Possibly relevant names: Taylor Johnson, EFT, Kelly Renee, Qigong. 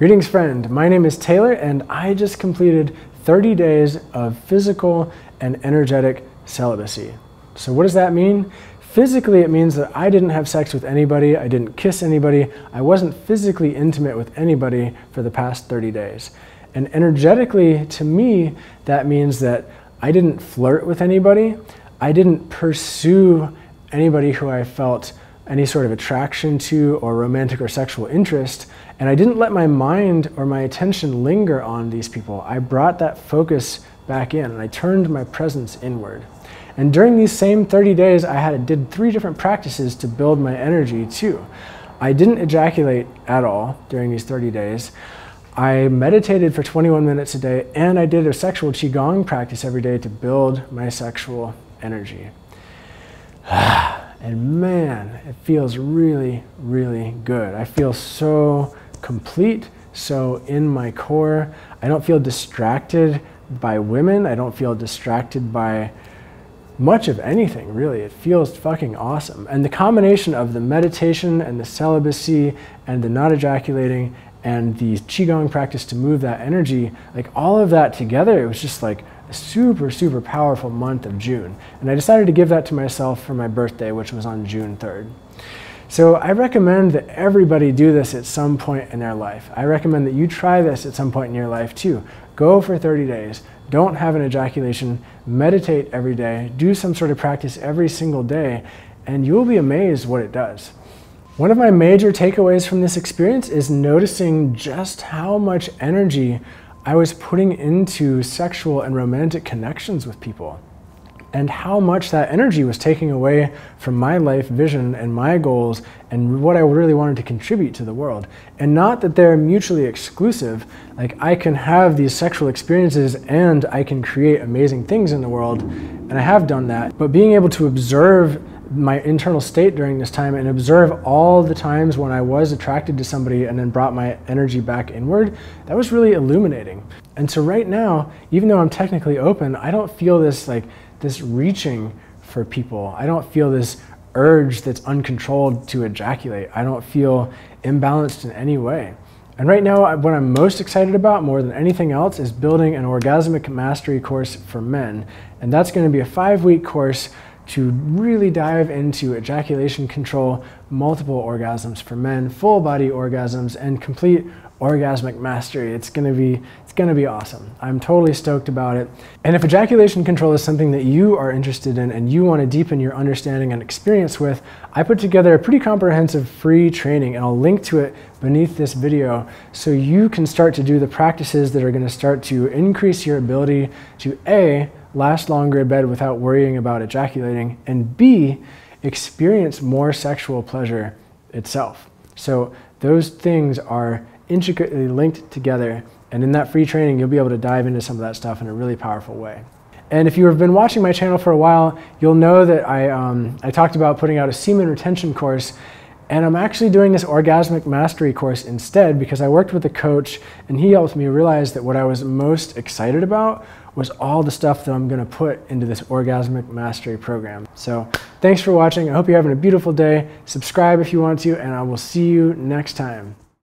Greetings, friend. My name is Taylor, and I just completed 30 days of physical and energetic celibacy. So what does that mean? Physically, it means that I didn't have sex with anybody, I didn't kiss anybody, I wasn't physically intimate with anybody for the past 30 days. And energetically, to me, that means that I didn't flirt with anybody, I didn't pursue anybody who I felt any sort of attraction to or romantic or sexual interest, and I didn't let my mind or my attention linger on these people. I brought that focus back in, and I turned my presence inward. And during these same 30 days, I did 3 different practices to build my energy too. I didn't ejaculate at all during these 30 days. I meditated for 21 minutes a day, and I did a sexual Qigong practice every day to build my sexual energy. And man, it feels really, really good. I feel so complete, so in my core. I don't feel distracted by women. I don't feel distracted by much of anything, really. It feels fucking awesome. And the combination of the meditation and the celibacy and the not ejaculating and the Qigong practice to move that energy, like all of that together, it was just like a super, super powerful month of June. And I decided to give that to myself for my birthday, which was on June 3rd. So I recommend that everybody do this at some point in their life. I recommend that you try this at some point in your life too. Go for 30 days. Don't have an ejaculation. Meditate every day. Do some sort of practice every single day, and you'll be amazed what it does. One of my major takeaways from this experience is noticing just how much energy I was putting into sexual and romantic connections with people, and how much that energy was taking away from my life vision and my goals and what I really wanted to contribute to the world. And not that they're mutually exclusive, like I can have these sexual experiences and I can create amazing things in the world, and I have done that, but being able to observe my internal state during this time and observe all the times when I was attracted to somebody and then brought my energy back inward, that was really illuminating. And so right now, even though I'm technically open, I don't feel this reaching for people. I don't feel this urge that's uncontrolled to ejaculate. I don't feel imbalanced in any way. And right now, what I'm most excited about more than anything else is building an orgasmic mastery course for men. And that's going to be a 5-week course to really dive into ejaculation control, multiple orgasms for men, full body orgasms, and complete orgasmic mastery. It's gonna be awesome. I'm totally stoked about it. And if ejaculation control is something that you are interested in and you wanna deepen your understanding and experience with, I put together a pretty comprehensive free training, and I'll link to it beneath this video so you can start to do the practices that are gonna start to increase your ability to A, last longer in bed without worrying about ejaculating, and B, experience more sexual pleasure itself. So those things are intricately linked together, and in that free training, you'll be able to dive into some of that stuff in a really powerful way. And if you have been watching my channel for a while, you'll know that I talked about putting out a semen retention course, and I'm actually doing this orgasmic mastery course instead because I worked with a coach, and he helped me realize that what I was most excited about was all the stuff that I'm gonna put into this orgasmic mastery program. So thanks for watching. I hope you're having a beautiful day. Subscribe if you want to, and I will see you next time.